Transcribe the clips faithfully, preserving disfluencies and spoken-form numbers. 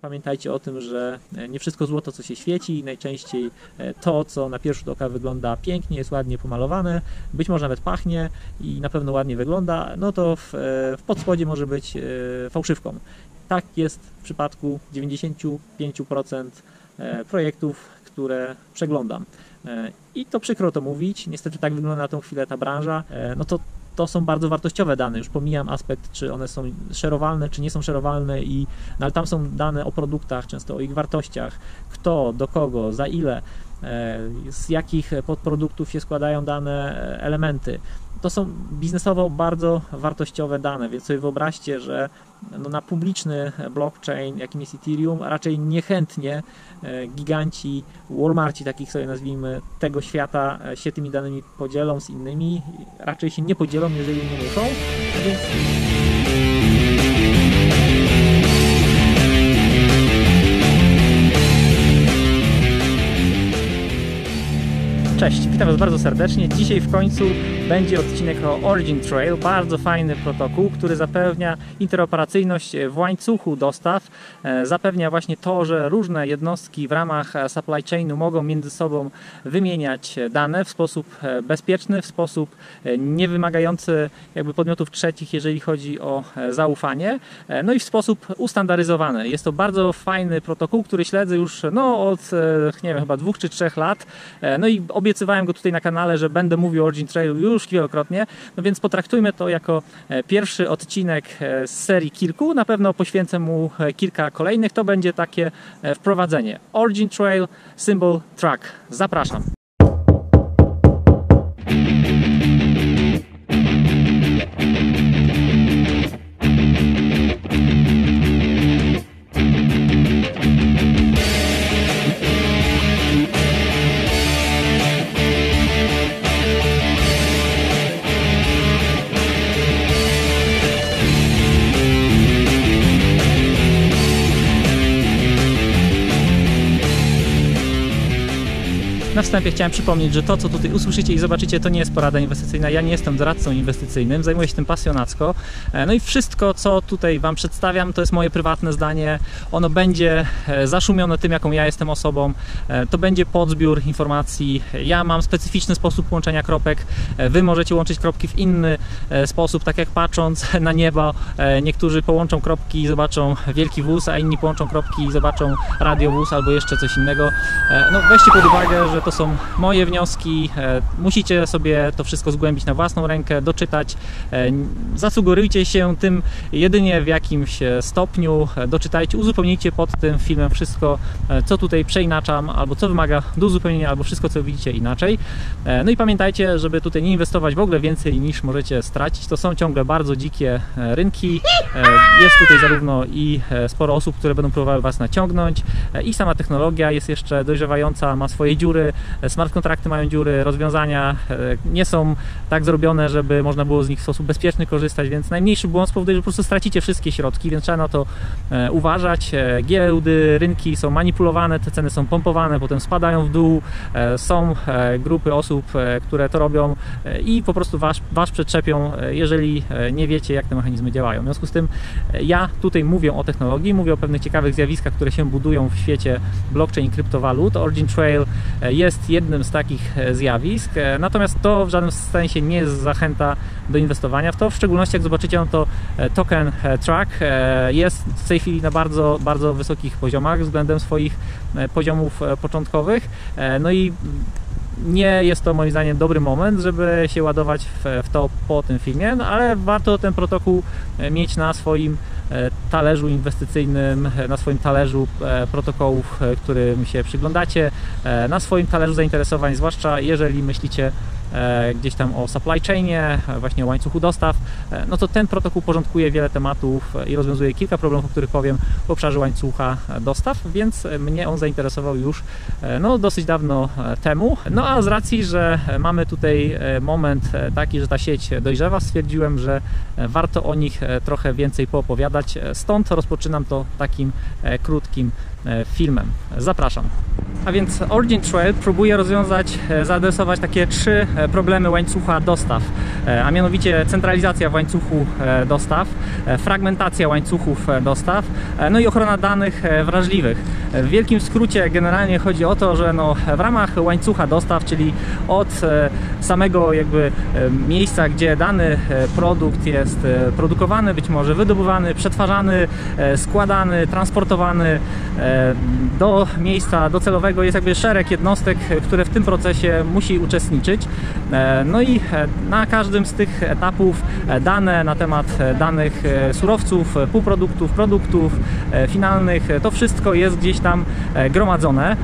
Pamiętajcie o tym, że nie wszystko złoto, co się świeci, i najczęściej to, co na pierwszy rzut oka wygląda pięknie, jest ładnie pomalowane, być może nawet pachnie i na pewno ładnie wygląda, no to w, w podspodzie może być fałszywką. Tak jest w przypadku dziewięćdziesięciu pięciu procent projektów, które przeglądam. I to przykro to mówić, niestety tak wygląda na tą chwilę ta branża. No to To są bardzo wartościowe dane, już pomijam aspekt, czy one są szerowalne, czy nie są szerowalne, i, no ale tam są dane o produktach, często o ich wartościach, kto, do kogo, za ile, z jakich podproduktów się składają dane elementy. To są biznesowo bardzo wartościowe dane, więc sobie wyobraźcie, że no na publiczny blockchain, jakim jest Ethereum, raczej niechętnie giganci, Walmarci, takich sobie nazwijmy, tego świata się tymi danymi podzielą z innymi, raczej się nie podzielą, jeżeli nie muszą, więc... Cześć, witam Was bardzo serdecznie. Dzisiaj w końcu będzie odcinek o OriginTrail, bardzo fajny protokół, który zapewnia interoperacyjność w łańcuchu dostaw, zapewnia właśnie to, że różne jednostki w ramach supply chainu mogą między sobą wymieniać dane w sposób bezpieczny, w sposób niewymagający jakby podmiotów trzecich, jeżeli chodzi o zaufanie, no i w sposób ustandaryzowany. Jest to bardzo fajny protokół, który śledzę już no, od nie wiem, chyba dwóch czy trzech lat, no i obiecywałem go tutaj na kanale, że będę mówił o OriginTrailu już już wielokrotnie, no więc potraktujmy to jako pierwszy odcinek z serii kilku, na pewno poświęcę mu kilka kolejnych, to będzie takie wprowadzenie. OriginTrail, symbol T R A C. Zapraszam. Na wstępie chciałem przypomnieć, że to, co tutaj usłyszycie i zobaczycie, to nie jest porada inwestycyjna. Ja nie jestem doradcą inwestycyjnym, zajmuję się tym pasjonacko. No i wszystko, co tutaj Wam przedstawiam, to jest moje prywatne zdanie. Ono będzie zaszumione tym, jaką ja jestem osobą. To będzie podzbiór informacji. Ja mam specyficzny sposób łączenia kropek. Wy możecie łączyć kropki w inny sposób, tak jak patrząc na niebo. Niektórzy połączą kropki i zobaczą wielki wóz, a inni połączą kropki i zobaczą radiowóz albo jeszcze coś innego. No weźcie pod uwagę, że to są moje wnioski, musicie sobie to wszystko zgłębić na własną rękę, doczytać, zasugerujcie się tym jedynie w jakimś stopniu, doczytajcie, uzupełnijcie pod tym filmem wszystko, co tutaj przeinaczam, albo co wymaga do uzupełnienia, albo wszystko, co widzicie inaczej. No i pamiętajcie, żeby tutaj nie inwestować w ogóle więcej, niż możecie stracić, to są ciągle bardzo dzikie rynki, jest tutaj zarówno i sporo osób, które będą próbowały Was naciągnąć, i sama technologia jest jeszcze dojrzewająca, ma swoje dziury, smart kontrakty mają dziury, rozwiązania nie są tak zrobione, żeby można było z nich w sposób bezpieczny korzystać, więc najmniejszy błąd spowoduje, że po prostu stracicie wszystkie środki, więc trzeba na to uważać. Giełdy, rynki są manipulowane, te ceny są pompowane, potem spadają w dół, są grupy osób, które to robią i po prostu was, was przetrzepią, jeżeli nie wiecie, jak te mechanizmy działają. W związku z tym ja tutaj mówię o technologii, mówię o pewnych ciekawych zjawiskach, które się budują w świecie blockchain i kryptowalut. OriginTrail jest jednym z takich zjawisk, natomiast to w żadnym sensie nie jest zachęta do inwestowania w to, w szczególności jak zobaczycie, to token T R A C jest w tej chwili na bardzo, bardzo wysokich poziomach względem swoich poziomów początkowych, no i nie jest to moim zdaniem dobry moment, żeby się ładować w to po tym filmie, no ale warto ten protokół mieć na swoim talerzu inwestycyjnym, na swoim talerzu protokołów, którym się przyglądacie, na swoim talerzu zainteresowań, zwłaszcza jeżeli myślicie gdzieś tam o supply chainie, właśnie o łańcuchu dostaw, no to ten protokół porządkuje wiele tematów i rozwiązuje kilka problemów, o których powiem w obszarze łańcucha dostaw, więc mnie on zainteresował już no, dosyć dawno temu. No a z racji, że mamy tutaj moment taki, że ta sieć dojrzewa, stwierdziłem, że warto o nich trochę więcej poopowiadać, stąd rozpoczynam to takim krótkim filmem. Zapraszam. A więc OriginTrail próbuje rozwiązać, zaadresować takie trzy problemy łańcucha dostaw, a mianowicie centralizacja w łańcuchu dostaw, fragmentacja łańcuchów dostaw, no i ochrona danych wrażliwych. W wielkim skrócie generalnie chodzi o to, że no w ramach łańcucha dostaw, czyli od samego jakby miejsca, gdzie dany produkt jest produkowany, być może wydobywany, przetwarzany, składany, transportowany do miejsca docelowego, jest jakby szereg jednostek, które w tym procesie musi uczestniczyć. No i na każdym z tych etapów dane na temat danych surowców, półproduktów, produktów finalnych, to wszystko jest gdzieś tam gromadzone.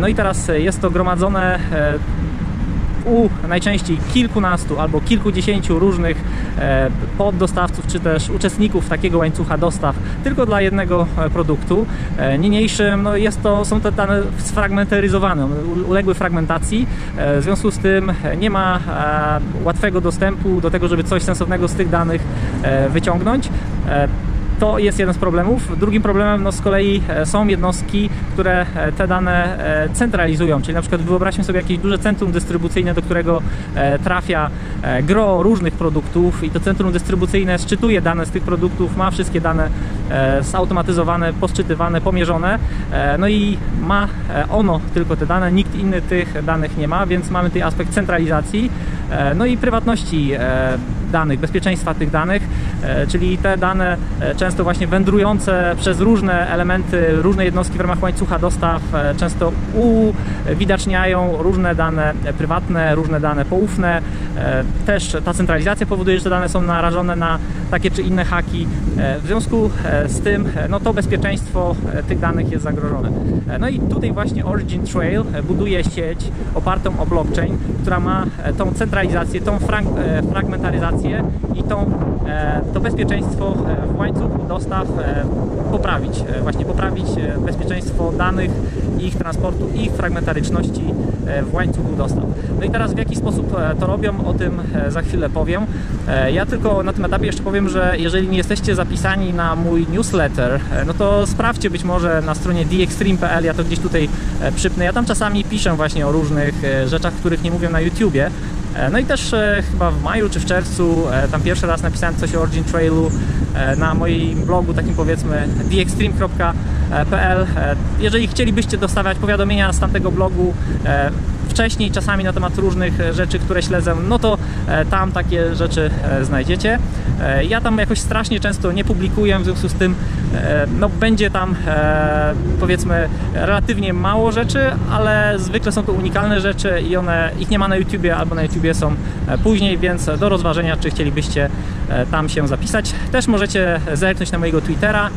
No i teraz jest to gromadzone u najczęściej kilkunastu albo kilkudziesięciu różnych poddostawców czy też uczestników takiego łańcucha dostaw tylko dla jednego produktu. Niniejszym no jest to, są te dane sfragmentaryzowane, uległy fragmentacji, w związku z tym nie ma łatwego dostępu do tego, żeby coś sensownego z tych danych wyciągnąć. To jest jeden z problemów. Drugim problemem no, z kolei są jednostki, które te dane centralizują, czyli na przykład wyobraźmy sobie jakieś duże centrum dystrybucyjne, do którego trafia gro różnych produktów i to centrum dystrybucyjne szczytuje dane z tych produktów, ma wszystkie dane zautomatyzowane, poszczytywane, pomierzone, no i ma ono tylko te dane, nikt inny tych danych nie ma, więc mamy tutaj aspekt centralizacji, no i prywatności danych, bezpieczeństwa tych danych, czyli te dane często właśnie wędrujące przez różne elementy, różne jednostki w ramach łańcucha dostaw często uwidaczniają różne dane prywatne, różne dane poufne. Też ta centralizacja powoduje, że te dane są narażone na takie czy inne haki. W związku z tym no to bezpieczeństwo tych danych jest zagrożone. No i tutaj właśnie OriginTrail buduje sieć opartą o blockchain, która ma tą centralizację, tą fragmentaryzację i tą, to bezpieczeństwo w łańcuchu dostaw poprawić. Właśnie poprawić bezpieczeństwo danych, ich transportu, ich fragmentaryczności w łańcuchu dostaw. No i teraz w jaki sposób to robią, o tym za chwilę powiem. Ja tylko na tym etapie jeszcze powiem, że jeżeli nie jesteście zapisani na mój newsletter, no to sprawdźcie być może na stronie d x streem kropka p l, ja to gdzieś tutaj przypnę. Ja tam czasami piszę właśnie o różnych rzeczach, których nie mówię na YouTubie. No i też chyba w maju czy w czerwcu tam pierwszy raz napisałem coś o OriginTrailu na moim blogu takim powiedzmy d x streem kropka p l. Jeżeli chcielibyście dostawać powiadomienia z tamtego blogu wcześniej czasami na temat różnych rzeczy, które śledzę, no to tam takie rzeczy znajdziecie. Ja tam jakoś strasznie często nie publikuję, w związku z tym no, będzie tam powiedzmy relatywnie mało rzeczy, ale zwykle są to unikalne rzeczy i one, ich nie ma na YouTubie albo na YouTubie są później, więc do rozważenia, czy chcielibyście tam się zapisać. Też możecie zerknąć na mojego Twittera.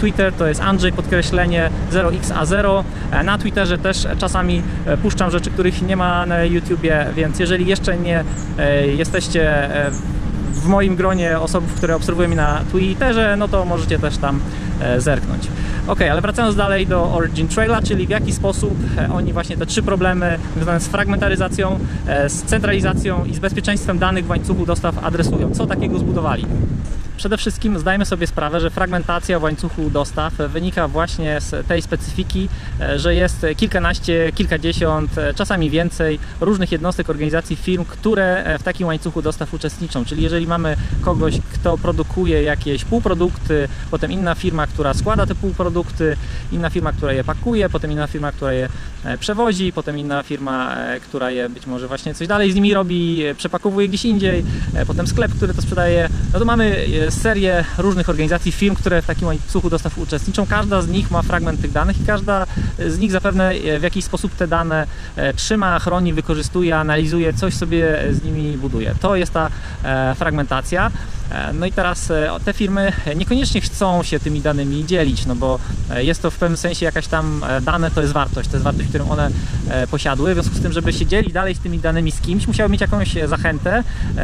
Twitter to jest Andrzej podkreślenie zero x a zero. Na Twitterze też czasami puszczam rzeczy, których nie ma na YouTubie, więc jeżeli jeszcze nie jesteście w moim gronie osób, które obserwują mnie na Twitterze, no to możecie też tam zerknąć. Ok, ale wracając dalej do OriginTraila, czyli w jaki sposób oni właśnie te trzy problemy związane z fragmentaryzacją, z centralizacją i z bezpieczeństwem danych w łańcuchu dostaw adresują. Co takiego zbudowali? Przede wszystkim zdajmy sobie sprawę, że fragmentacja w łańcuchu dostaw wynika właśnie z tej specyfiki, że jest kilkanaście, kilkadziesiąt, czasami więcej różnych jednostek, organizacji, firm, które w takim łańcuchu dostaw uczestniczą. Czyli jeżeli mamy kogoś, kto produkuje jakieś półprodukty, potem inna firma, która składa te półprodukty, inna firma, która je pakuje, potem inna firma, która je przewozi, potem inna firma, która je być może właśnie coś dalej z nimi robi, przepakowuje gdzieś indziej, potem sklep, który to sprzedaje, no to mamy serię różnych organizacji, firm, które w takim łańcuchu dostaw uczestniczą. Każda z nich ma fragment tych danych i każda z nich zapewne w jakiś sposób te dane trzyma, chroni, wykorzystuje, analizuje, coś sobie z nimi buduje. To jest ta fragmentacja. No i teraz te firmy niekoniecznie chcą się tymi danymi dzielić, no bo jest to w pewnym sensie jakaś tam dane, to jest wartość, to jest wartość, którą one posiadły, w związku z tym, żeby się dzielić dalej z tymi danymi z kimś, musiały mieć jakąś zachętę,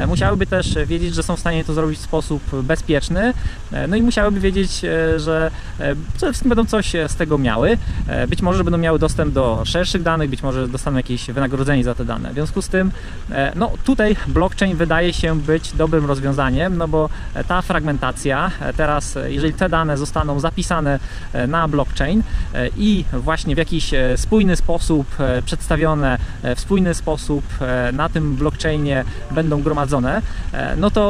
musiałyby też wiedzieć, że są w stanie to zrobić w sposób bezpieczny, no i musiałyby wiedzieć, że przede wszystkim będą coś z tego miały, być może będą miały dostęp do szerszych danych, być może dostaną jakieś wynagrodzenie za te dane, w związku z tym no tutaj blockchain wydaje się być dobrym rozwiązaniem, no bo bo ta fragmentacja teraz, jeżeli te dane zostaną zapisane na blockchain i właśnie w jakiś spójny sposób przedstawione, w spójny sposób na tym blockchainie będą gromadzone, no to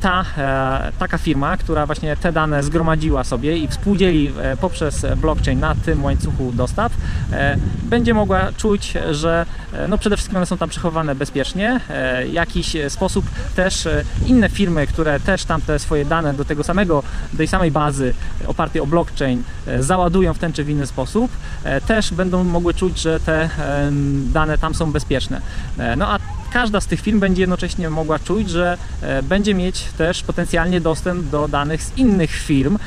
Ta, taka firma, która właśnie te dane zgromadziła sobie i współdzieli poprzez blockchain na tym łańcuchu dostaw, będzie mogła czuć, że no przede wszystkim one są tam przechowane bezpiecznie. W jakiś sposób też inne firmy, które też tamte swoje dane do tego samego, do tej samej bazy opartej o blockchain załadują w ten czy w inny sposób, też będą mogły czuć, że te dane tam są bezpieczne. No a każda z tych firm będzie jednocześnie mogła czuć, że będzie mieć też potencjalnie dostęp do danych z innych firm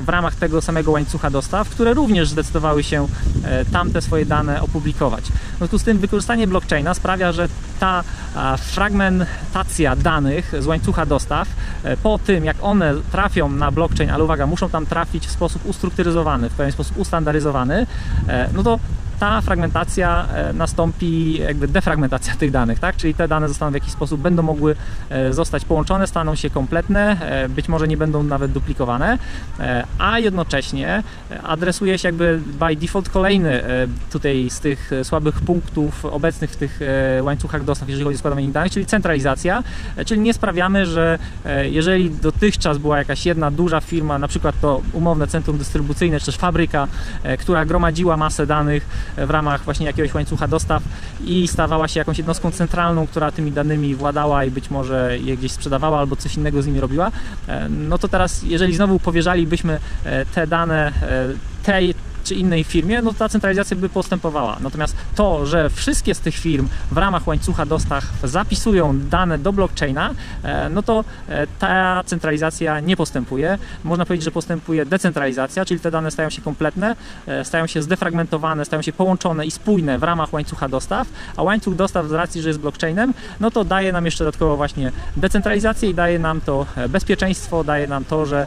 w ramach tego samego łańcucha dostaw, które również zdecydowały się tamte swoje dane opublikować. W związku z tym wykorzystanie blockchaina sprawia, że ta fragmentacja danych z łańcucha dostaw, po tym jak one trafią na blockchain, ale uwaga, muszą tam trafić w sposób ustrukturyzowany, w pewien sposób ustandaryzowany, no to ta fragmentacja nastąpi, jakby defragmentacja tych danych, tak? Czyli te dane zostaną w jakiś sposób, będą mogły zostać połączone, staną się kompletne, być może nie będą nawet duplikowane, a jednocześnie adresuje się jakby by default kolejny tutaj z tych słabych punktów obecnych w tych łańcuchach dostaw, jeżeli chodzi o składowanie danych, czyli centralizacja, czyli nie sprawiamy, że jeżeli dotychczas była jakaś jedna duża firma, na przykład to umowne centrum dystrybucyjne, czy też fabryka, która gromadziła masę danych w ramach właśnie jakiegoś łańcucha dostaw i stawała się jakąś jednostką centralną, która tymi danymi władała i być może je gdzieś sprzedawała albo coś innego z nimi robiła, no to teraz, jeżeli znowu powierzalibyśmy te dane tej czy innej firmie, no ta centralizacja by postępowała. Natomiast to, że wszystkie z tych firm w ramach łańcucha dostaw zapisują dane do blockchaina, no to ta centralizacja nie postępuje. Można powiedzieć, że postępuje decentralizacja, czyli te dane stają się kompletne, stają się zdefragmentowane, stają się połączone i spójne w ramach łańcucha dostaw, a łańcuch dostaw z racji, że jest blockchainem, no to daje nam jeszcze dodatkowo właśnie decentralizację i daje nam to bezpieczeństwo, daje nam to, że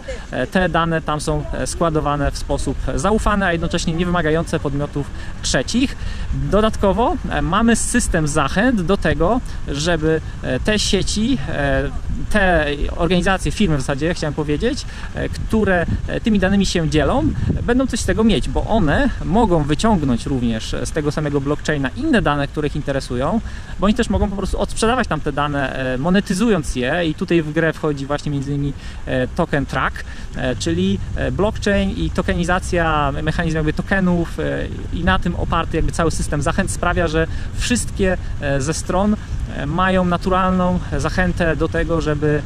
te dane tam są składowane w sposób zaufany, a jednocześnie jednocześnie niewymagające podmiotów trzecich. Dodatkowo mamy system zachęt do tego, żeby te sieci, te organizacje, firmy w zasadzie, chciałem powiedzieć, które tymi danymi się dzielą, będą coś z tego mieć, bo one mogą wyciągnąć również z tego samego blockchaina inne dane, które ich interesują, bo oni też mogą po prostu odsprzedawać tam te dane, monetyzując je i tutaj w grę wchodzi właśnie między innymi token track, czyli blockchain i tokenizacja, mechanizm jakby tokenów i na tym oparty jakby cały system zachęt sprawia, że wszystkie ze stron mają naturalną zachętę do tego, żeby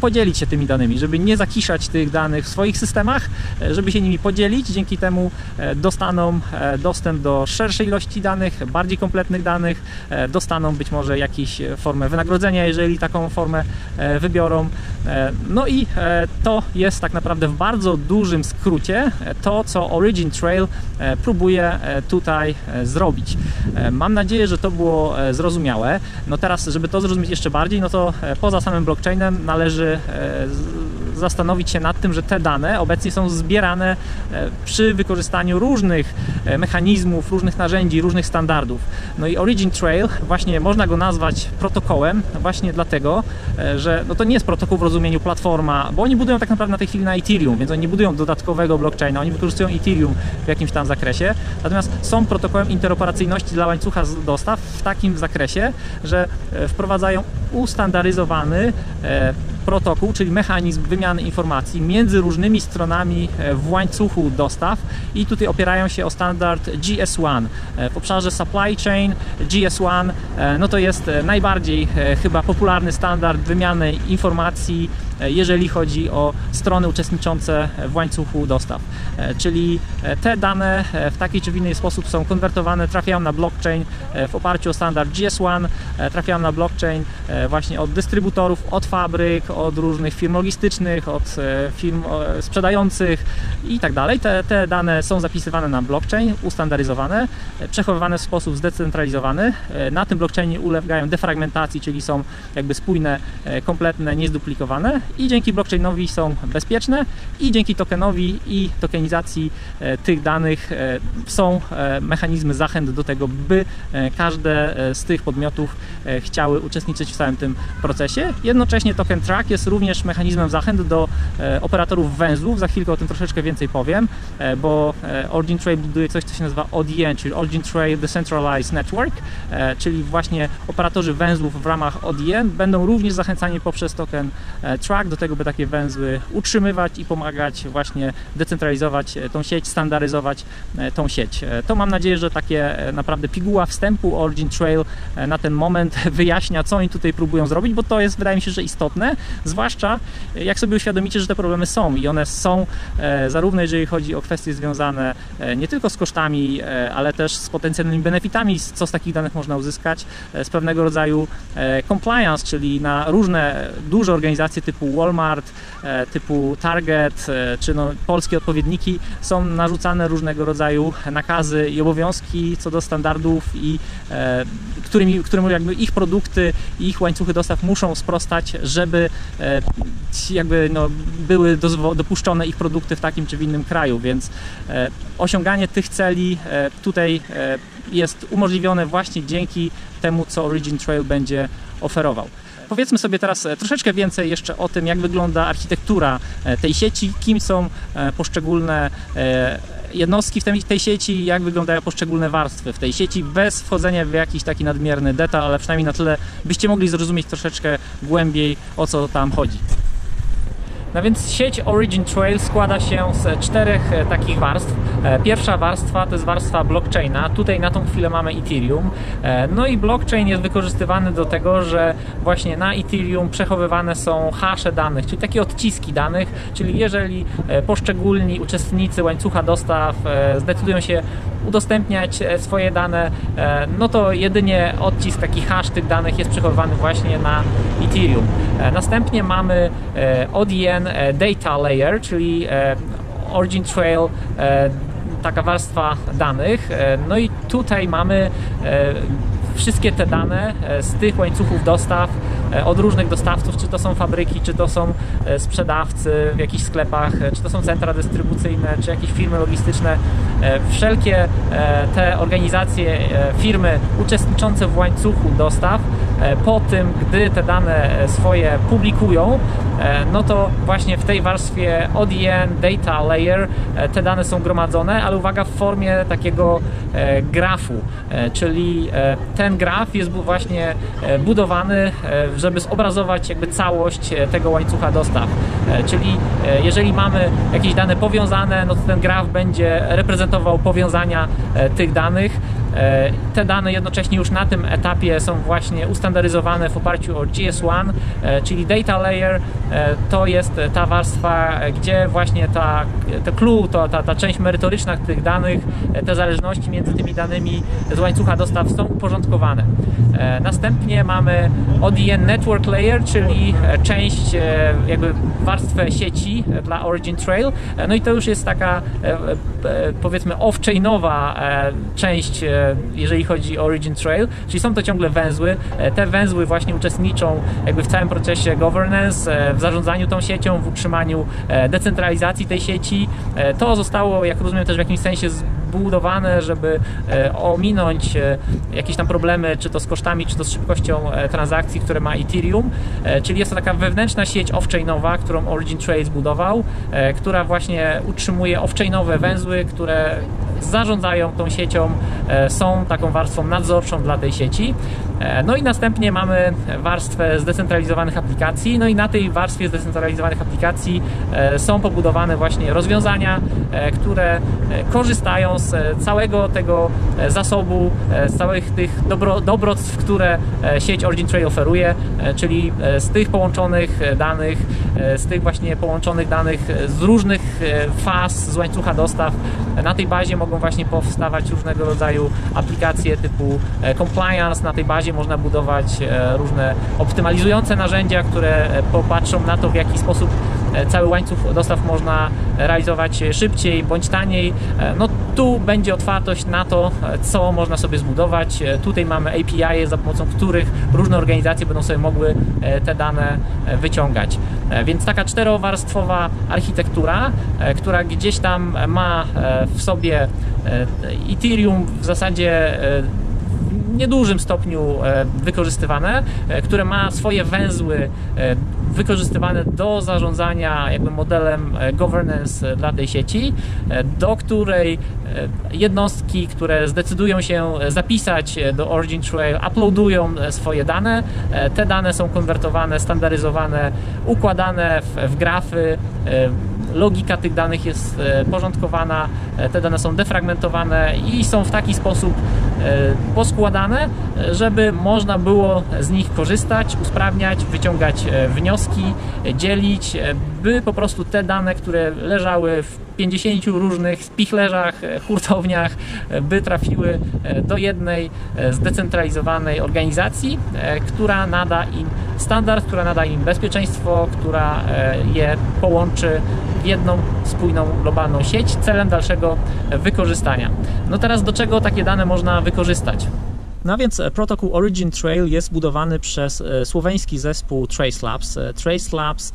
podzielić się tymi danymi, żeby nie zakiszać tych danych w swoich systemach, żeby się nimi podzielić. Dzięki temu dostaną dostęp do szerszej ilości danych, bardziej kompletnych danych, dostaną być może jakąś formę wynagrodzenia, jeżeli taką formę wybiorą. No i to jest tak naprawdę w bardzo dużym skrócie to, co OriginTrail próbuje tutaj zrobić. Mam nadzieję, że to było zrozumiałe. No teraz, żeby to zrozumieć jeszcze bardziej, no to poza samym blockchainem należy zastanowić się nad tym, że te dane obecnie są zbierane przy wykorzystaniu różnych mechanizmów, różnych narzędzi, różnych standardów. No i OriginTrail, właśnie można go nazwać protokołem, właśnie dlatego, że no to nie jest protokół w rozumieniu platforma, bo oni budują tak naprawdę na tej chwili na Ethereum, więc oni nie budują dodatkowego blockchaina, oni wykorzystują Ethereum w jakimś tam zakresie, natomiast są protokołem interoperacyjności dla łańcucha dostaw w takim zakresie, że wprowadzają ustandaryzowany protokół, czyli mechanizm wymiany informacji między różnymi stronami w łańcuchu dostaw i tutaj opierają się o standard G S jeden. W obszarze supply chain G S jeden no to jest najbardziej chyba popularny standard wymiany informacji, jeżeli chodzi o strony uczestniczące w łańcuchu dostaw. Czyli te dane w taki czy w inny sposób są konwertowane, trafiają na blockchain w oparciu o standard G S jeden, trafiają na blockchain właśnie od dystrybutorów, od fabryk, od różnych firm logistycznych, od firm sprzedających i tak dalej. Te, te dane są zapisywane na blockchain, ustandaryzowane, przechowywane w sposób zdecentralizowany. Na tym blockchainie ulegają defragmentacji, czyli są jakby spójne, kompletne, niezduplikowane. i dzięki blockchainowi są bezpieczne i dzięki tokenowi i tokenizacji tych danych są mechanizmy zachęt do tego, by każde z tych podmiotów chciały uczestniczyć w całym tym procesie. Jednocześnie token T R A C jest również mechanizmem zachęt do operatorów węzłów. Za chwilkę o tym troszeczkę więcej powiem, bo OriginTrail buduje coś, co się nazywa O D N, czyli OriginTrail Decentralized Network, czyli właśnie operatorzy węzłów w ramach O D N będą również zachęcani poprzez token T R A C do tego, by takie węzły utrzymywać i pomagać właśnie decentralizować tą sieć, standaryzować tą sieć. To mam nadzieję, że takie naprawdę piguła wstępu OriginTrail na ten moment wyjaśnia, co oni tutaj próbują zrobić, bo to jest, wydaje mi się, że istotne, zwłaszcza jak sobie uświadomicie, że te problemy są i one są zarówno jeżeli chodzi o kwestie związane nie tylko z kosztami, ale też z potencjalnymi benefitami, co z takich danych można uzyskać, z pewnego rodzaju compliance, czyli na różne duże organizacje typu Walmart, typu Target, czy no polskie odpowiedniki są narzucane różnego rodzaju nakazy i obowiązki co do standardów i którymi, którym jakby ich produkty i ich łańcuchy dostaw muszą sprostać, żeby jakby no, były dopuszczone ich produkty w takim czy w innym kraju, więc osiąganie tych celi tutaj jest umożliwione właśnie dzięki temu, co OriginTrail będzie oferował. Powiedzmy sobie teraz troszeczkę więcej jeszcze o tym, jak wygląda architektura tej sieci, kim są poszczególne jednostki w tej, tej sieci, jak wyglądają poszczególne warstwy w tej sieci, bez wchodzenia w jakiś taki nadmierny detal, ale przynajmniej na tyle, byście mogli zrozumieć troszeczkę głębiej, o co tam chodzi. No więc sieć OriginTrail składa się z czterech takich warstw. Pierwsza warstwa to jest warstwa blockchaina. Tutaj na tą chwilę mamy Ethereum. No i blockchain jest wykorzystywany do tego, że właśnie na Ethereum przechowywane są hasze danych, czyli takie odciski danych, czyli jeżeli poszczególni uczestnicy łańcucha dostaw zdecydują się udostępniać swoje dane, no to jedynie odcisk, taki hash tych danych jest przechowywany właśnie na Ethereum. Następnie mamy O D N Data Layer, czyli OriginTrail, taka warstwa danych. No i tutaj mamy wszystkie te dane z tych łańcuchów dostaw od różnych dostawców, czy to są fabryki, czy to są sprzedawcy w jakichś sklepach, czy to są centra dystrybucyjne, czy jakieś firmy logistyczne. Wszelkie te organizacje, firmy uczestniczące w łańcuchu dostaw, po tym, gdy te dane swoje publikują, no to właśnie w tej warstwie O D N Data Layer te dane są gromadzone, ale uwaga, w formie takiego grafu, czyli ten graf jest właśnie budowany, żeby zobrazować jakby całość tego łańcucha dostaw, czyli jeżeli mamy jakieś dane powiązane, no to ten graf będzie reprezentował powiązania tych danych. Te dane jednocześnie już na tym etapie są właśnie ustandaryzowane w oparciu o G S jeden, czyli Data Layer to jest ta warstwa, gdzie właśnie ta, ta clue, to, ta, ta część merytoryczna tych danych, te zależności między tymi danymi z łańcucha dostaw są uporządkowane. Następnie mamy O D N Network Layer, czyli część jakby warstwę sieci dla OriginTrail, no i to już jest taka powiedzmy off-chainowa część, jeżeli chodzi o OriginTrail, czyli są to ciągle węzły. Te węzły właśnie uczestniczą jakby w całym procesie governance, w zarządzaniu tą siecią, w utrzymaniu decentralizacji tej sieci. To zostało, jak rozumiem, też w jakimś sensie budowane, żeby ominąć jakieś tam problemy, czy to z kosztami, czy to z szybkością transakcji, które ma Ethereum, czyli jest to taka wewnętrzna sieć off-chainowa, którą OriginTrail zbudował, która właśnie utrzymuje off-chainowe węzły, które zarządzają tą siecią, są taką warstwą nadzorczą dla tej sieci. No i następnie mamy warstwę zdecentralizowanych aplikacji, no i na tej warstwie zdecentralizowanych aplikacji są pobudowane właśnie rozwiązania, które korzystają z całego tego zasobu, z całych tych dobro, dobroctw, które sieć OriginTrail oferuje, czyli z tych połączonych danych, z tych właśnie połączonych danych z różnych faz, z łańcucha dostaw. Na tej bazie mogą właśnie powstawać różnego rodzaju aplikacje typu compliance, na tej bazie można budować różne optymalizujące narzędzia, które popatrzą na to, w jaki sposób cały łańcuch dostaw można realizować szybciej bądź taniej. No tu będzie otwartość na to, co można sobie zbudować. Tutaj mamy A P I, za pomocą których różne organizacje będą sobie mogły te dane wyciągać. Więc taka czterowarstwowa architektura, która gdzieś tam ma w sobie Ethereum w zasadzie w niedużym stopniu wykorzystywane, które ma swoje węzły wykorzystywane do zarządzania jakby modelem governance dla tej sieci, do której jednostki, które zdecydują się zapisać do OriginTrail, uploadują swoje dane. Te dane są konwertowane, standaryzowane, układane w, w grafy. Logika tych danych jest porządkowana, te dane są defragmentowane i są w taki sposób poskładane, żeby można było z nich korzystać, usprawniać, wyciągać wnioski, dzielić, by po prostu te dane, które leżały w pięćdziesięciu różnych spichlerzach, hurtowniach, by trafiły do jednej zdecentralizowanej organizacji, która nada im standard, która nada im bezpieczeństwo, która je połączy w jedną spójną globalną sieć celem dalszego wykorzystania. No teraz do czego takie dane można wykorzystać? No więc protokół OriginTrail jest budowany przez słoweński zespół Trace Labs. Trace Labs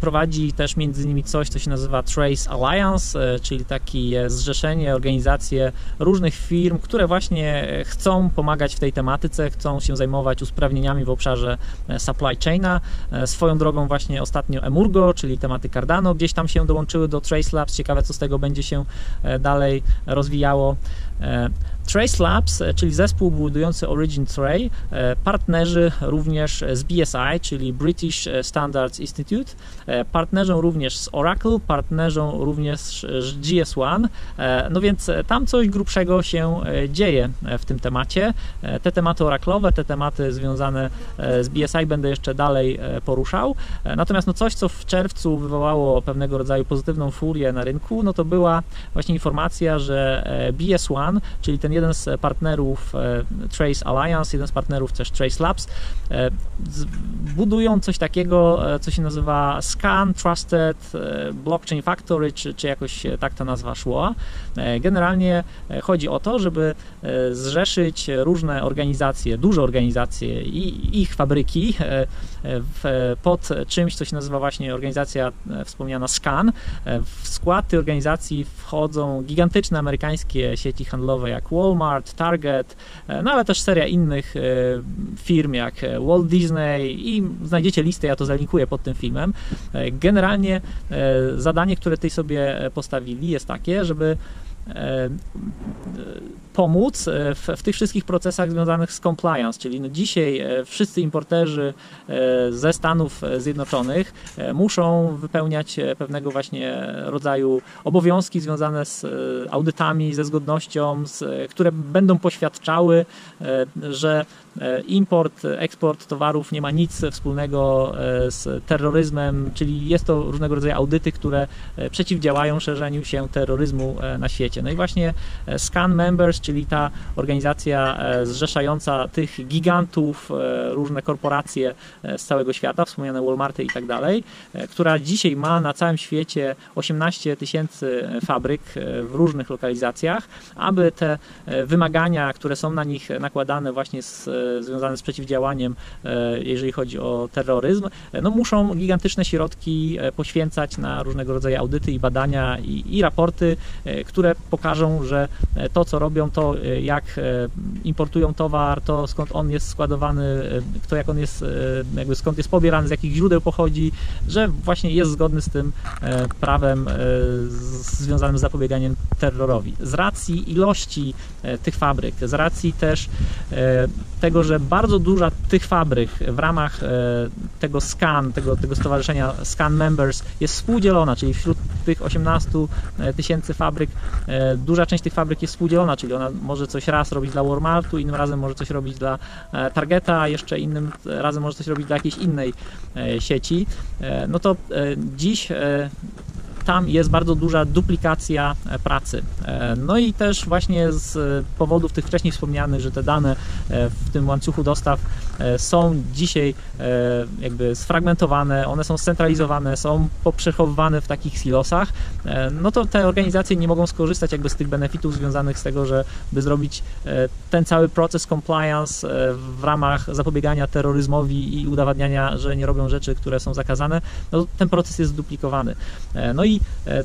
prowadzi też między innymi coś, co się nazywa Trace Alliance, czyli takie zrzeszenie, organizacje różnych firm, które właśnie chcą pomagać w tej tematyce, chcą się zajmować usprawnieniami w obszarze supply chaina. Swoją drogą właśnie ostatnio Emurgo, czyli tematy Cardano, gdzieś tam się dołączyły do Trace Labs. Ciekawe, co z tego będzie się dalej rozwijało. Trace Labs, czyli zespół budujący OriginTrail, partnerzy również z B S I, czyli British Standards Institute, partnerzą również z Oracle, partnerzą również z G S jeden, no więc tam coś grubszego się dzieje w tym temacie. Te tematy oraklowe, te tematy związane z B S I będę jeszcze dalej poruszał, natomiast no coś, co w czerwcu wywołało pewnego rodzaju pozytywną furię na rynku, no to była właśnie informacja, że B S jeden, czyli ten jeden z partnerów Trace Alliance, jeden z partnerów też Trace Labs, budują coś takiego, co się nazywa SCAN, Trusted Blockchain Factory, czy, czy jakoś tak ta nazwa szła. Generalnie chodzi o to, żeby zrzeszyć różne organizacje, duże organizacje i ich fabryki w, pod czymś, co się nazywa właśnie organizacja wspomniana SCAN. W skład tej organizacji wchodzą gigantyczne amerykańskie sieci handlowe jak Walmart, Target, no ale też seria innych firm jak Walt Disney i znajdziecie listę, ja to zalinkuję pod tym filmem. Generalnie zadanie, które tutaj sobie postawili, jest takie, żeby pomóc w, w tych wszystkich procesach związanych z compliance, czyli no dzisiaj wszyscy importerzy ze Stanów Zjednoczonych muszą wypełniać pewnego właśnie rodzaju obowiązki związane z audytami, ze zgodnością, z, które będą poświadczały, że import, eksport towarów nie ma nic wspólnego z terroryzmem, czyli jest to różnego rodzaju audyty, które przeciwdziałają szerzeniu się terroryzmu na świecie. No i właśnie SCAN Members, czyli ta organizacja zrzeszająca tych gigantów, różne korporacje z całego świata, wspomniane Walmarty i tak dalej, która dzisiaj ma na całym świecie osiemnaście tysięcy fabryk w różnych lokalizacjach, aby te wymagania, które są na nich nakładane właśnie z związane z przeciwdziałaniem, jeżeli chodzi o terroryzm, no muszą gigantyczne środki poświęcać na różnego rodzaju audyty i badania i, i raporty, które pokażą, że to, co robią, to jak importują towar, to skąd on jest składowany, to jak on jest, jakby skąd jest pobierany, z jakich źródeł pochodzi, że właśnie jest zgodny z tym prawem związanym z zapobieganiem terrorowi. Z racji ilości tych fabryk, z racji też tego, że bardzo duża tych fabryk w ramach tego SCAN, tego, tego stowarzyszenia SCAN Members jest współdzielona, czyli wśród tych osiemnastu tysięcy fabryk duża część tych fabryk jest współdzielona, czyli ona może coś raz robić dla Walmartu, innym razem może coś robić dla Targeta, jeszcze innym razem może coś robić dla jakiejś innej sieci. No to dziś tam jest bardzo duża duplikacja pracy. No i też właśnie z powodów tych wcześniej wspomnianych, że te dane w tym łańcuchu dostaw są dzisiaj jakby sfragmentowane, one są scentralizowane, są poprzechowywane w takich silosach, no to te organizacje nie mogą skorzystać jakby z tych benefitów związanych z tego, że by zrobić ten cały proces compliance w ramach zapobiegania terroryzmowi i udowadniania, że nie robią rzeczy, które są zakazane, no ten proces jest zduplikowany. No i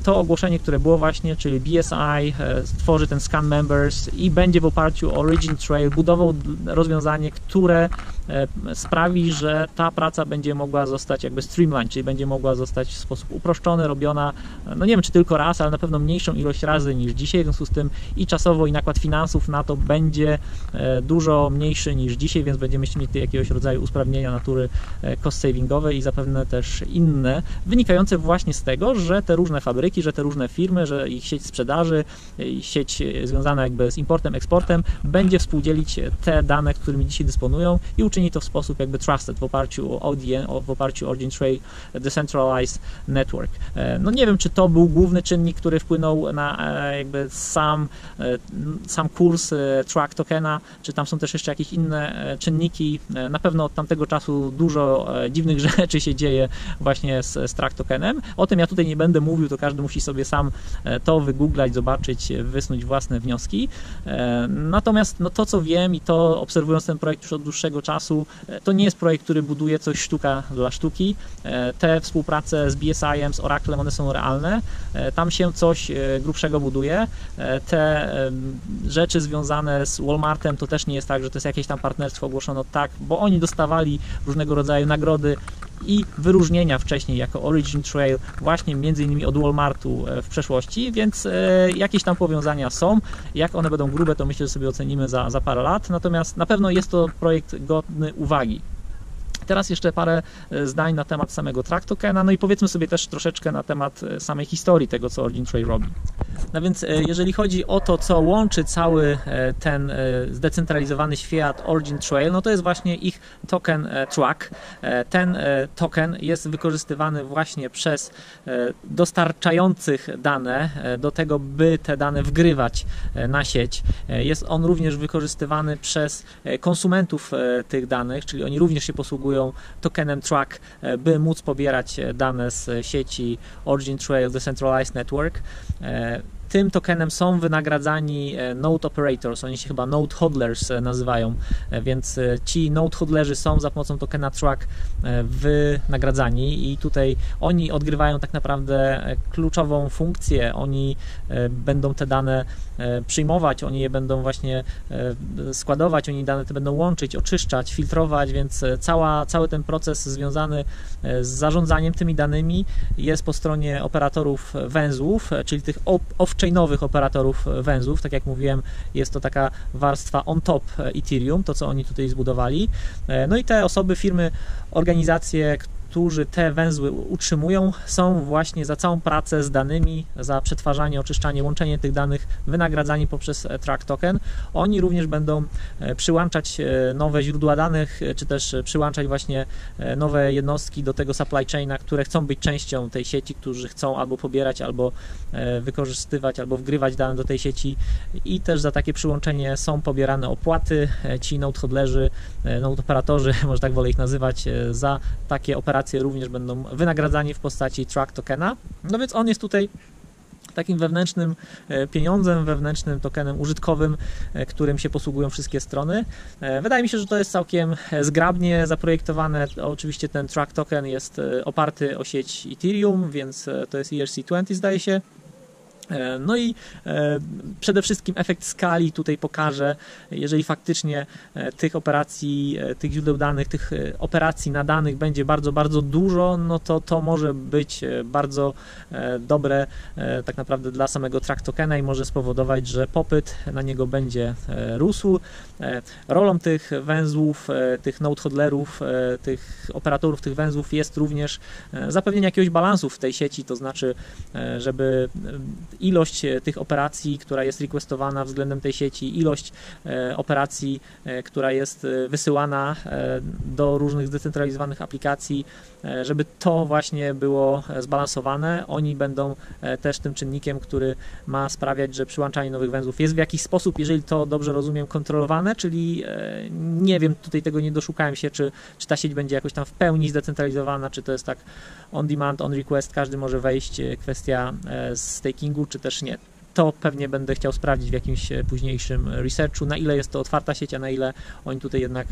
to ogłoszenie, które było właśnie, czyli B S I stworzy ten scan members i będzie w oparciu o OriginTrail budował rozwiązanie, które sprawi, że ta praca będzie mogła zostać jakby streamlined, czyli będzie mogła zostać w sposób uproszczony, robiona, no nie wiem czy tylko raz, ale na pewno mniejszą ilość razy niż dzisiaj, w związku z tym i czasowo, i nakład finansów na to będzie dużo mniejszy niż dzisiaj, więc będziemy mieć jakiegoś rodzaju usprawnienia natury cost savingowej i zapewne też inne, wynikające właśnie z tego, że te różne fabryki, że te różne firmy, że ich sieć sprzedaży, sieć związana jakby z importem, eksportem będzie współdzielić te dane, którymi dzisiaj dysponują i uczyni to w sposób jakby trusted w oparciu o O D N, w oparciu o OriginTrail Decentralized Network. No nie wiem, czy to był główny czynnik, który wpłynął na jakby sam, sam kurs T R A C tokena, czy tam są też jeszcze jakieś inne czynniki. Na pewno od tamtego czasu dużo dziwnych rzeczy się dzieje właśnie z, z T R A C tokenem. O tym ja tutaj nie będę mówił, to każdy musi sobie sam to wygooglać, zobaczyć, wysnuć własne wnioski. Natomiast no to, co wiem i to obserwując ten projekt już od dłuższego czasu, to nie jest projekt, który buduje coś sztuka dla sztuki. Te współprace z B S I-em, z Oraclem, one są realne. Tam się coś grubszego buduje. Te rzeczy związane z Walmartem to też nie jest tak, że to jest jakieś tam partnerstwo ogłoszone tak, bo oni dostawali różnego rodzaju nagrody i wyróżnienia wcześniej jako OriginTrail właśnie między innymi od Walmartu w przeszłości, więc jakieś tam powiązania są. Jak one będą grube, to myślę, że sobie ocenimy za, za parę lat, natomiast na pewno jest to projekt godny uwagi. Teraz jeszcze parę zdań na temat samego T R A C tokena, no i powiedzmy sobie też troszeczkę na temat samej historii tego, co OriginTrail robi. No więc jeżeli chodzi o to, co łączy cały ten zdecentralizowany świat OriginTrail, no to jest właśnie ich token T R A C. Ten token jest wykorzystywany właśnie przez dostarczających dane do tego, by te dane wgrywać na sieć. Jest on również wykorzystywany przez konsumentów tych danych, czyli oni również się posługują tokenem T R A C, by móc pobierać dane z sieci OriginTrail Decentralized Network. Tym tokenem są wynagradzani node operators, oni się chyba node hodlers nazywają, więc ci node hodlerzy są za pomocą tokena T R A C wynagradzani i tutaj oni odgrywają tak naprawdę kluczową funkcję, oni będą te dane przyjmować, oni je będą właśnie składować, oni dane te będą łączyć, oczyszczać, filtrować, więc cała, cały ten proces związany z zarządzaniem tymi danymi jest po stronie operatorów węzłów, czyli tych off chainowych operatorów węzłów, tak jak mówiłem, jest to taka warstwa on top Ethereum, to co oni tutaj zbudowali. No i te osoby, firmy, organizacje, którzy te węzły utrzymują, są właśnie za całą pracę z danymi, za przetwarzanie, oczyszczanie, łączenie tych danych wynagradzani poprzez T R A C token. Oni również będą przyłączać nowe źródła danych, czy też przyłączać właśnie nowe jednostki do tego supply chaina, które chcą być częścią tej sieci, którzy chcą albo pobierać, albo wykorzystywać, albo wgrywać dane do tej sieci i też za takie przyłączenie są pobierane opłaty. Ci node hodlerzy, node operatorzy, może tak wolę ich nazywać, za takie operacje również będą wynagradzani w postaci T R A C tokena, no więc on jest tutaj takim wewnętrznym pieniądzem, wewnętrznym tokenem użytkowym, którym się posługują wszystkie strony. Wydaje mi się, że to jest całkiem zgrabnie zaprojektowane. Oczywiście ten T R A C token jest oparty o sieć Ethereum, więc to jest E R C dwadzieścia zdaje się. No i przede wszystkim efekt skali tutaj pokaże, jeżeli faktycznie tych operacji, tych źródeł danych, tych operacji na danych będzie bardzo, bardzo dużo, no to to może być bardzo dobre tak naprawdę dla samego T R A C tokena i może spowodować, że popyt na niego będzie rósł. Rolą tych węzłów, tych node hodlerów, tych operatorów tych węzłów jest również zapewnienie jakiegoś balansu w tej sieci, to znaczy, żeby ilość tych operacji, która jest requestowana względem tej sieci, ilość operacji, która jest wysyłana do różnych zdecentralizowanych aplikacji, żeby to właśnie było zbalansowane. Oni będą też tym czynnikiem, który ma sprawiać, że przyłączanie nowych węzłów jest w jakiś sposób, jeżeli to dobrze rozumiem, kontrolowane, czyli nie wiem, tutaj tego nie doszukałem się, czy, czy ta sieć będzie jakoś tam w pełni zdecentralizowana, czy to jest tak on demand, on request, każdy może wejść, kwestia stakingu, czy też nie. To pewnie będę chciał sprawdzić w jakimś późniejszym researchu, na ile jest to otwarta sieć, a na ile oni tutaj jednak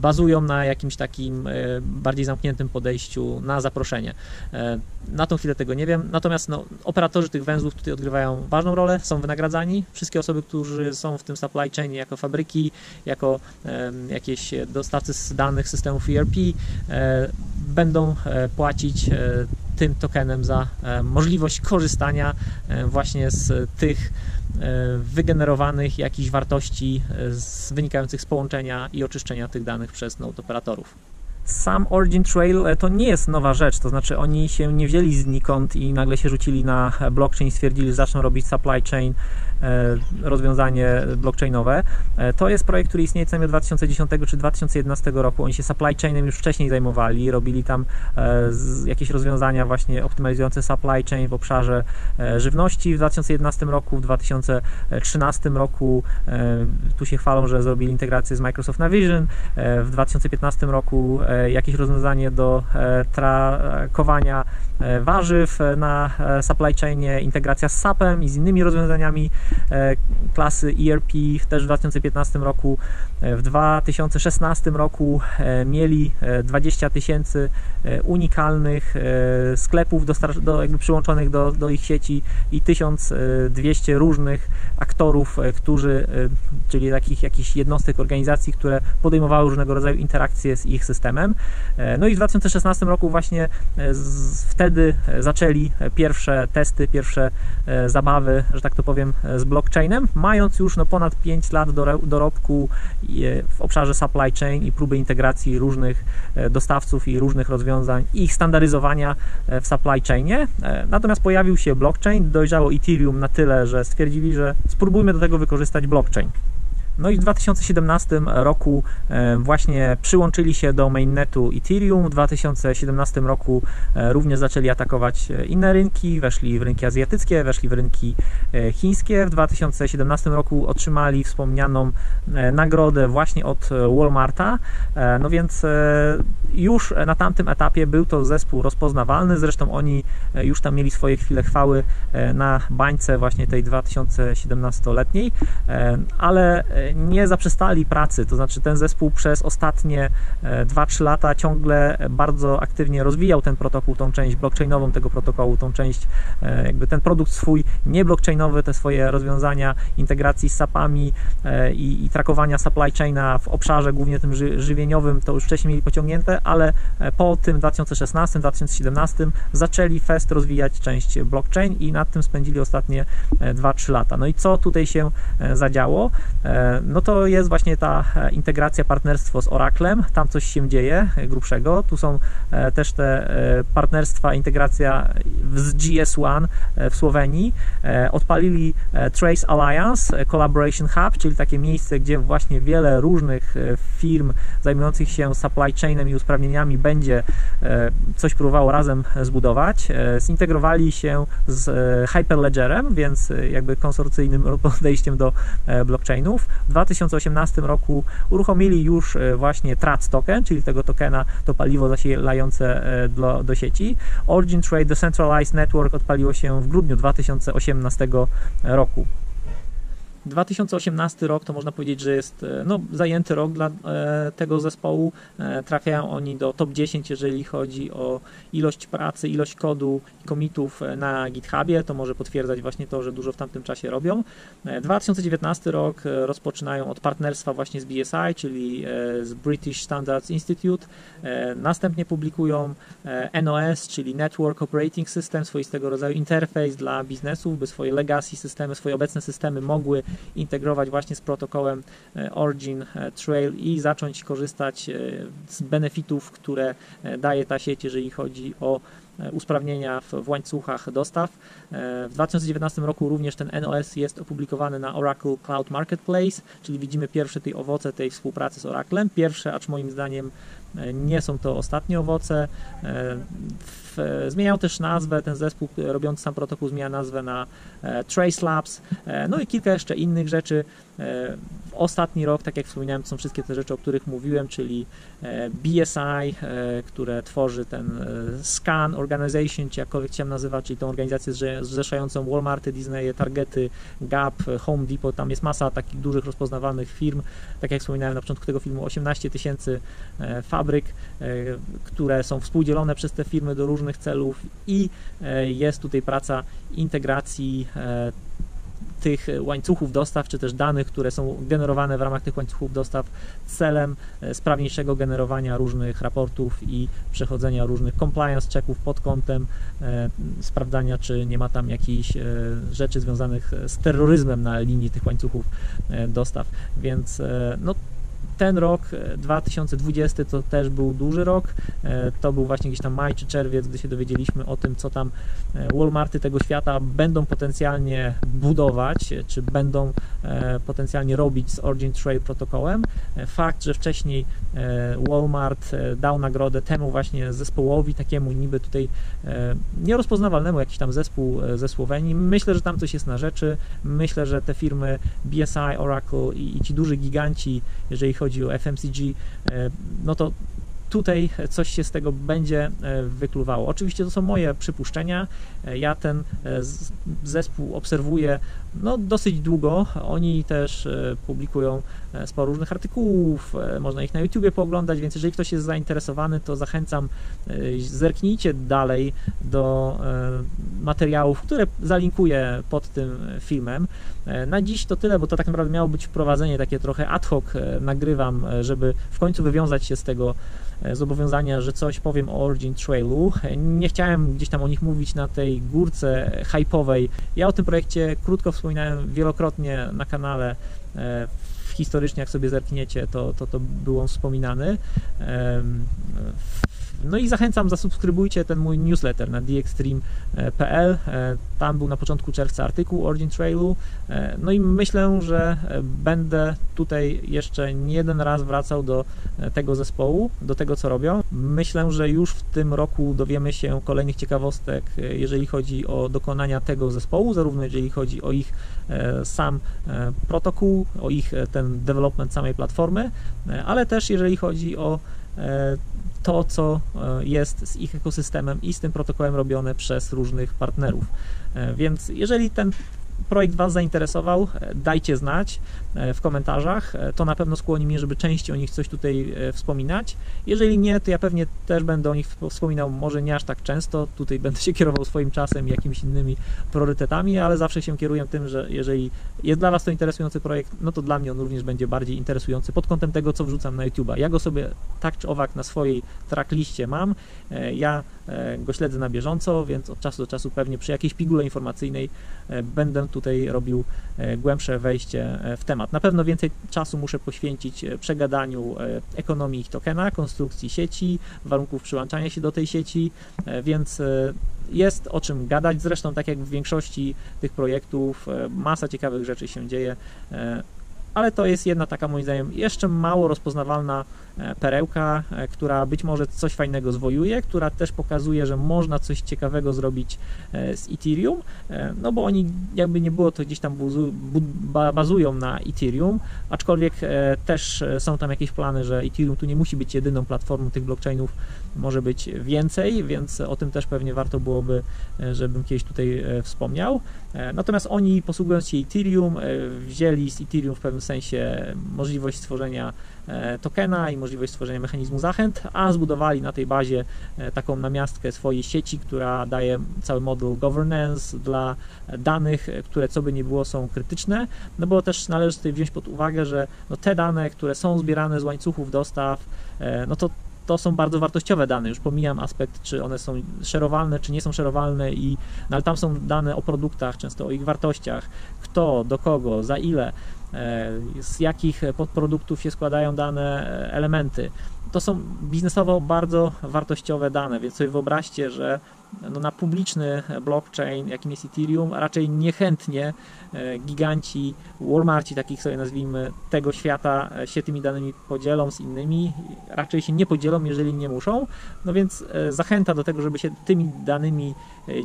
bazują na jakimś takim bardziej zamkniętym podejściu na zaproszenie. Na tą chwilę tego nie wiem, natomiast no, operatorzy tych węzłów tutaj odgrywają ważną rolę, są wynagradzani. Wszystkie osoby, którzy są w tym supply chainie jako fabryki, jako jakieś dostawcy danych systemów E R P, będą płacić tym tokenem za możliwość korzystania właśnie z tych wygenerowanych jakichś wartości wynikających z połączenia i oczyszczenia tych danych przez node operatorów. Sam OriginTrail to nie jest nowa rzecz, to znaczy oni się nie wzięli znikąd i nagle się rzucili na blockchain i stwierdzili, że zaczną robić supply chain, rozwiązanie blockchainowe. To jest projekt, który istnieje co najmniej od dwa tysiące dziesiątego czy dwa tysiące jedenastego roku. Oni się supply chainem już wcześniej zajmowali, robili tam jakieś rozwiązania właśnie optymalizujące supply chain w obszarze żywności w dwa tysiące jedenastym roku, w dwa tysiące trzynastym roku tu się chwalą, że zrobili integrację z Microsoft Navision, w dwa tysiące piętnastym roku jakieś rozwiązanie do trakowania warzyw na supply chainie, integracja z sapem i z innymi rozwiązaniami klasy E R P też w dwa tysiące piętnastym roku. W dwa tysiące szesnastym roku mieli dwadzieścia tysięcy unikalnych sklepów dostar- do, jakby przyłączonych do, do ich sieci i tysiąc dwieście różnych aktorów, którzy, czyli takich jakichś jednostek, organizacji, które podejmowały różnego rodzaju interakcje z ich systemem. No i w dwa tysiące szesnastym roku właśnie z, wtedy zaczęli pierwsze testy, pierwsze zabawy, że tak to powiem, z blockchainem, mając już no, ponad pięć lat dorobku w obszarze supply chain i próby integracji różnych dostawców i różnych rozwiązań i ich standaryzowania w supply chainie. Natomiast pojawił się blockchain, dojrzało Ethereum na tyle, że stwierdzili, że spróbujmy do tego wykorzystać blockchain. No i w dwa tysiące siedemnastym roku właśnie przyłączyli się do mainnetu Ethereum. W dwa tysiące siedemnastym roku również zaczęli atakować inne rynki, weszli w rynki azjatyckie, weszli w rynki chińskie. W dwa tysiące siedemnastym roku otrzymali wspomnianą nagrodę właśnie od Walmarta. No więc już na tamtym etapie był to zespół rozpoznawalny, zresztą oni już tam mieli swoje chwile chwały na bańce właśnie tej dwa tysiące siedemnastoletniej, ale nie zaprzestali pracy, to znaczy ten zespół przez ostatnie dwa trzy lata ciągle bardzo aktywnie rozwijał ten protokół, tą część blockchainową tego protokołu, tą część, jakby ten produkt swój nie blockchainowy, te swoje rozwiązania integracji z sapami i, i trakowania supply chaina w obszarze głównie tym ży, żywieniowym, to już wcześniej mieli pociągnięte, ale po tym dwa tysiące szesnastym dwa tysiące siedemnastym zaczęli fest rozwijać część blockchain i nad tym spędzili ostatnie dwa trzy lata. No i co tutaj się zadziało? No to jest właśnie ta integracja, partnerstwo z Oraclem, tam coś się dzieje grubszego, tu są też te partnerstwa, integracja z G S jeden w Słowenii, odpalili Trace Alliance, Collaboration Hub, czyli takie miejsce, gdzie właśnie wiele różnych firm zajmujących się supply chainem i usprawnieniami będzie coś próbowało razem zbudować, zintegrowali się z Hyperledgerem, więc jakby konsorcyjnym podejściem do blockchainów. W dwa tysiące osiemnastym roku uruchomili już właśnie T R A C token, czyli tego tokena to paliwo zasilające do, do sieci. OriginTrail Decentralized Network odpaliło się w grudniu dwa tysiące osiemnastego roku. dwa tysiące osiemnasty rok to można powiedzieć, że jest no, zajęty rok dla e, tego zespołu. E, trafiają oni do top dziesięć, jeżeli chodzi o ilość pracy, ilość kodu, commitów na GitHubie. To może potwierdzać właśnie to, że dużo w tamtym czasie robią. E, dwa tysiące dziewiętnasty rok rozpoczynają od partnerstwa właśnie z B S I, czyli e, z British Standards Institute. E, następnie publikują e, N O S, czyli Network Operating System, swoistego rodzaju interfejs dla biznesów, by swoje legacy systemy, swoje obecne systemy mogły integrować właśnie z protokołem OriginTrail i zacząć korzystać z benefitów, które daje ta sieć, jeżeli chodzi o usprawnienia w, w łańcuchach dostaw. W dwa tysiące dziewiętnastym roku również ten N O S jest opublikowany na Oracle Cloud Marketplace, czyli widzimy pierwsze tej owoce tej współpracy z Oraclem. Pierwsze, acz moim zdaniem nie są to ostatnie owoce. Zmieniał też nazwę, ten zespół robiący sam protokół zmienia nazwę na Trace Labs, no i kilka jeszcze innych rzeczy. W ostatni rok, tak jak wspominałem, to są wszystkie te rzeczy, o których mówiłem, czyli B S I, które tworzy ten SCAN Organization, czy jakkolwiek się nazywa, czyli tą organizację zrzeszającą Walmarty, Disney, Targety, Gap, Home Depot. Tam jest masa takich dużych, rozpoznawalnych firm. Tak jak wspominałem na początku tego filmu, osiemnaście tysięcy fabryk, które są współdzielone przez te firmy do różnych celów i jest tutaj praca integracji tych łańcuchów dostaw, czy też danych, które są generowane w ramach tych łańcuchów dostaw celem sprawniejszego generowania różnych raportów i przechodzenia różnych compliance checków pod kątem sprawdzania, czy nie ma tam jakichś rzeczy związanych z terroryzmem na linii tych łańcuchów dostaw. Więc no, ten rok dwa tysiące dwudziesty to też był duży rok, to był właśnie gdzieś tam maj czy czerwiec, gdy się dowiedzieliśmy o tym, co tam Walmarty tego świata będą potencjalnie budować, czy będą potencjalnie robić z OriginTrail protokołem. Fakt, że wcześniej Walmart dał nagrodę temu właśnie zespołowi, takiemu niby tutaj nierozpoznawalnemu, jakiś tam zespół ze Słowenii, myślę, że tam coś jest na rzeczy, myślę, że te firmy B S I, Oracle i ci duży giganci, jeżeli chodzi chodzi o F M C G, no to tutaj coś się z tego będzie wykluwało. Oczywiście to są moje przypuszczenia. Ja ten zespół obserwuję no, dosyć długo. Oni też publikują sporo różnych artykułów, można ich na YouTubie pooglądać, więc jeżeli ktoś jest zainteresowany, to zachęcam, zerknijcie dalej do materiałów, które zalinkuję pod tym filmem. Na dziś to tyle, bo to tak naprawdę miało być wprowadzenie takie trochę ad hoc. Nagrywam, żeby w końcu wywiązać się z tego zobowiązania, że coś powiem o OriginTrailu. Nie chciałem gdzieś tam o nich mówić na tej górce hype'owej. Ja o tym projekcie krótko wspominałem wielokrotnie na kanale. Historycznie, jak sobie zerkniecie, to, to, to był on wspominany. No i zachęcam, zasubskrybujcie ten mój newsletter na d x streem kropka p l. Tam był na początku czerwca artykuł o OriginTrailu. No i myślę, że będę tutaj jeszcze nie jeden raz wracał do tego zespołu, do tego, co robią. Myślę, że już w tym roku dowiemy się kolejnych ciekawostek, jeżeli chodzi o dokonania tego zespołu, zarówno jeżeli chodzi o ich sam protokół, o ich ten development samej platformy, ale też jeżeli chodzi o to, co jest z ich ekosystemem i z tym protokołem robione przez różnych partnerów. Więc jeżeli ten projekt Was zainteresował, dajcie znać w komentarzach, to na pewno skłoni mnie, żeby częściej o nich coś tutaj wspominać. Jeżeli nie, to ja pewnie też będę o nich wspominał, może nie aż tak często, tutaj będę się kierował swoim czasem, jakimiś innymi priorytetami, ale zawsze się kieruję tym, że jeżeli jest dla Was to interesujący projekt, no to dla mnie on również będzie bardziej interesujący pod kątem tego, co wrzucam na YouTube'a. Ja go sobie tak czy owak na swojej track liście mam, ja go śledzę na bieżąco, więc od czasu do czasu pewnie przy jakiejś pigułce informacyjnej będę tutaj robił głębsze wejście w temat. Na pewno więcej czasu muszę poświęcić przegadaniu ekonomii ich tokena, konstrukcji sieci, warunków przyłączania się do tej sieci, więc jest o czym gadać. Zresztą tak jak w większości tych projektów masa ciekawych rzeczy się dzieje, ale to jest jedna taka, moim zdaniem, jeszcze mało rozpoznawalna perełka, która być może coś fajnego zwojuje, która też pokazuje, że można coś ciekawego zrobić z Ethereum, no bo oni jakby nie było to gdzieś tam bazują na Ethereum, aczkolwiek też są tam jakieś plany, że Ethereum tu nie musi być jedyną platformą tych blockchainów, może być więcej, więc o tym też pewnie warto byłoby, żebym kiedyś tutaj wspomniał. Natomiast oni, posługując się Ethereum, wzięli z Ethereum w pewnym sensie możliwość stworzenia tokena i możliwość stworzenia mechanizmu zachęt, a zbudowali na tej bazie taką namiastkę swojej sieci, która daje cały model governance dla danych, które co by nie było są krytyczne, no bo też należy tutaj wziąć pod uwagę, że no te dane, które są zbierane z łańcuchów dostaw, no to to są bardzo wartościowe dane, już pomijam aspekt, czy one są szerowalne, czy nie są szerowalne, i, no ale tam są dane o produktach, często o ich wartościach, kto, do kogo, za ile, z jakich podproduktów się składają dane elementy. To są biznesowo bardzo wartościowe dane, więc sobie wyobraźcie, że no, na publiczny blockchain, jakim jest Ethereum, a raczej niechętnie giganci, Walmarci, takich sobie nazwijmy, tego świata się tymi danymi podzielą z innymi, raczej się nie podzielą, jeżeli nie muszą, no więc zachęta do tego, żeby się tymi danymi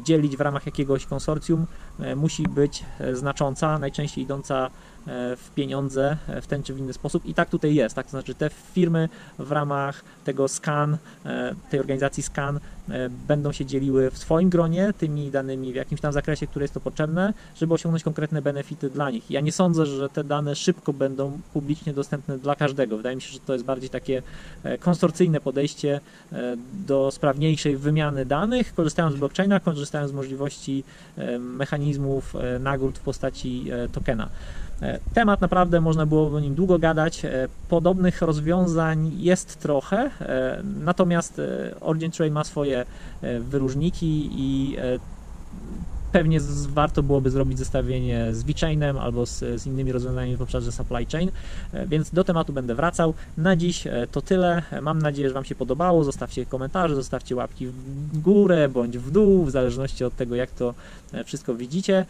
dzielić w ramach jakiegoś konsorcjum musi być znacząca, najczęściej idąca w pieniądze w ten czy w inny sposób i tak tutaj jest, tak? To znaczy te firmy w ramach tego SCAN, tej organizacji SCAN będą się dzieliły w swoim gronie tymi danymi w jakimś tam zakresie, które jest to potrzebne, żeby osiągnąć konkretne benefity dla nich. Ja nie sądzę, że te dane szybko będą publicznie dostępne dla każdego. Wydaje mi się, że to jest bardziej takie konsorcyjne podejście do sprawniejszej wymiany danych, korzystając z blockchaina, korzystając z możliwości mechanizmów nagród w postaci tokena. Temat naprawdę można było o nim długo gadać, podobnych rozwiązań jest trochę, natomiast OriginTrail ma swoje wyróżniki i pewnie z, warto byłoby zrobić zestawienie z VeChainem albo z, z innymi rozwiązaniami w obszarze supply chain, więc do tematu będę wracał. Na dziś to tyle, mam nadzieję, że Wam się podobało, zostawcie komentarze, zostawcie łapki w górę bądź w dół, w zależności od tego, jak to wszystko widzicie.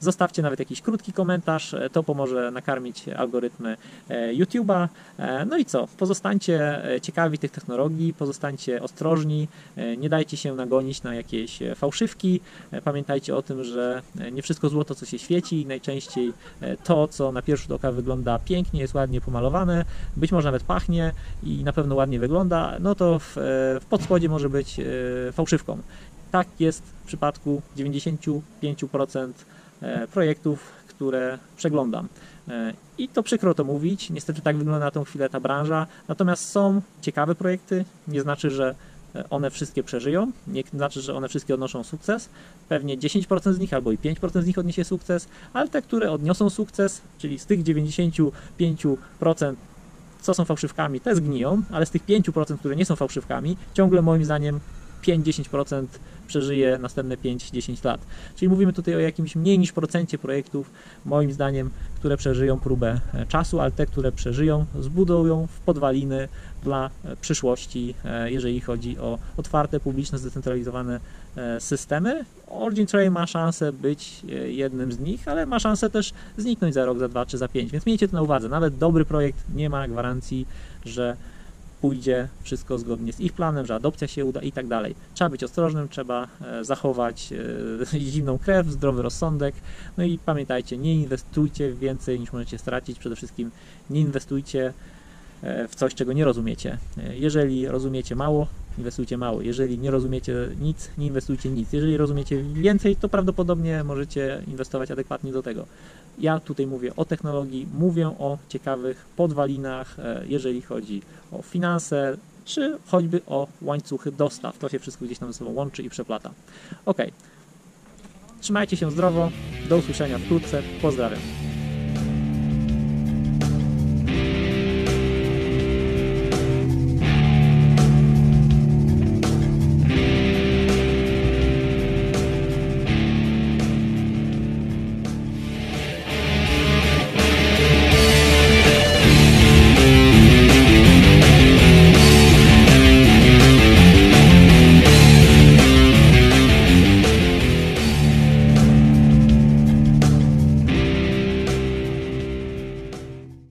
Zostawcie nawet jakiś krótki komentarz, to pomoże nakarmić algorytmy YouTube'a. No i co, pozostańcie ciekawi tych technologii, pozostańcie ostrożni, nie dajcie się nagonić na jakieś fałszywki, pamiętajcie o o tym, że nie wszystko złoto, co się świeci, najczęściej to, co na pierwszy rzut oka wygląda pięknie, jest ładnie pomalowane, być może nawet pachnie i na pewno ładnie wygląda, no to w, w podspodzie może być fałszywką. Tak jest w przypadku dziewięćdziesięciu pięciu procent projektów, które przeglądam. I to przykro to mówić, niestety tak wygląda na tą chwilę ta branża, natomiast są ciekawe projekty, nie znaczy, że one wszystkie przeżyją, nie znaczy, że one wszystkie odnoszą sukces, pewnie dziesięć procent z nich albo i pięć procent z nich odniesie sukces, ale te, które odniosą sukces, czyli z tych dziewięćdziesięciu pięciu procent, co są fałszywkami, te zgniją, ale z tych pięciu procent, które nie są fałszywkami, ciągle moim zdaniem pięć do dziesięciu procent przeżyje następne pięć do dziesięciu lat. Czyli mówimy tutaj o jakimś mniej niż procencie projektów, moim zdaniem, które przeżyją próbę czasu, ale te, które przeżyją, zbudują w podwaliny dla przyszłości, jeżeli chodzi o otwarte, publiczne, zdecentralizowane systemy. OriginTrail ma szansę być jednym z nich, ale ma szansę też zniknąć za rok, za dwa czy za pięć, więc miejcie to na uwadze. Nawet dobry projekt nie ma gwarancji, że pójdzie wszystko zgodnie z ich planem, że adopcja się uda i tak dalej. Trzeba być ostrożnym, trzeba zachować zimną krew, zdrowy rozsądek. No i pamiętajcie, nie inwestujcie więcej niż możecie stracić. Przede wszystkim nie inwestujcie w coś, czego nie rozumiecie. Jeżeli rozumiecie mało, inwestujcie mało. Jeżeli nie rozumiecie nic, nie inwestujcie nic. Jeżeli rozumiecie więcej, to prawdopodobnie możecie inwestować adekwatnie do tego. Ja tutaj mówię o technologii, mówię o ciekawych podwalinach, jeżeli chodzi o finanse, czy choćby o łańcuchy dostaw. To się wszystko gdzieś tam ze sobą łączy i przeplata. Ok. Trzymajcie się zdrowo. Do usłyszenia wkrótce. Pozdrawiam.